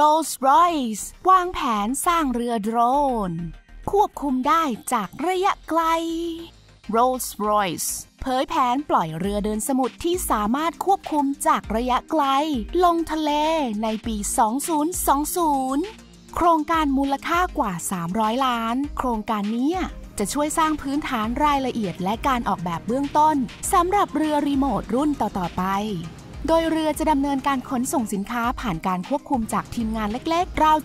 Rolls-Royce วางแผนสร้างเรือโดรนควบคุมได้จากระยะไกล Rolls-Royce เผยแผนปล่อยเรือเดินสมุทรที่สามารถควบคุมจากระยะไกลลงทะเลในปี 2020 โครงการมูลค่ากว่า 300 ล้านโครงการนี้จะช่วยสร้างพื้นฐานรายละเอียดและการออกแบบเบื้องต้นสำหรับเรือรีโมทรุ่นต่อๆไปโดยเรือจะดำเนินการขนส่งสินค้าผ่านการควบคุมจากทีมงานเล็กๆราว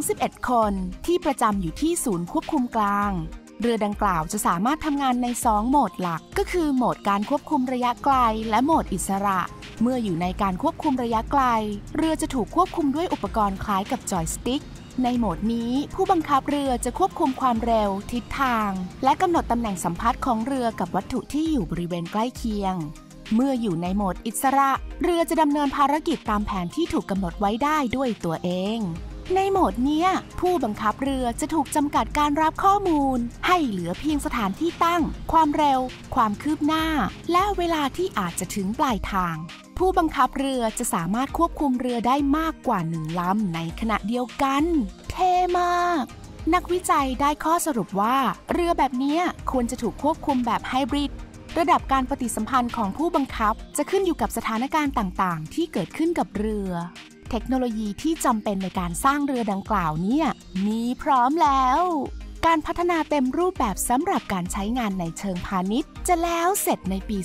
7-11 คนที่ประจำอยู่ที่ศูนย์ควบคุมกลางเรือดังกล่าวจะสามารถทำงานใน2โหมดหลักก็คือโหมดการควบคุมระยะไกลและโหมดอิสระเมื่ออยู่ในการควบคุมระยะไกลเรือจะถูกควบคุมด้วยอุปกรณ์คล้ายกับจอยสติ๊กในโหมดนี้ผู้บังคับเรือจะควบคุมความเร็วทิศทางและกำหนดตำแหน่งสัมผัสของเรือกับวัตถุที่อยู่บริเวณใกล้เคียงเมื่ออยู่ในโหมดอิสระเรือจะดำเนินภารกิจตามแผนที่ถูกกำหนดไว้ได้ด้วยตัวเองในโหมดนี้ผู้บังคับเรือจะถูกจำกัดการรับข้อมูลให้เหลือเพียงสถานที่ตั้งความเร็วความคืบหน้าและเวลาที่อาจจะถึงปลายทางผู้บังคับเรือจะสามารถควบคุมเรือได้มากกว่า1ลำในขณะเดียวกันเท่มากนักวิจัยได้ข้อสรุปว่าเรือแบบนี้ควรจะถูกควบคุมแบบไฮบริดระดับการปฏิสัมพันธ์ของผู้บังคับจะขึ้นอยู่กับสถานการณ์ต่างๆที่เกิดขึ้นกับเรือเทคโนโลยีที่จำเป็นในการสร้างเรือดังกล่าวเนี่ยมีพร้อมแล้วการพัฒนาเต็มรูปแบบสำหรับการใช้งานในเชิงพาณิชย์จะแล้วเสร็จในปี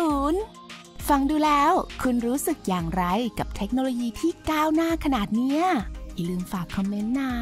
2020 ฟังดูแล้วคุณรู้สึกอย่างไรกับเทคโนโลยีที่ก้าวหน้าขนาดเนี้ยอย่าลืมฝากคอมเมนต์นะ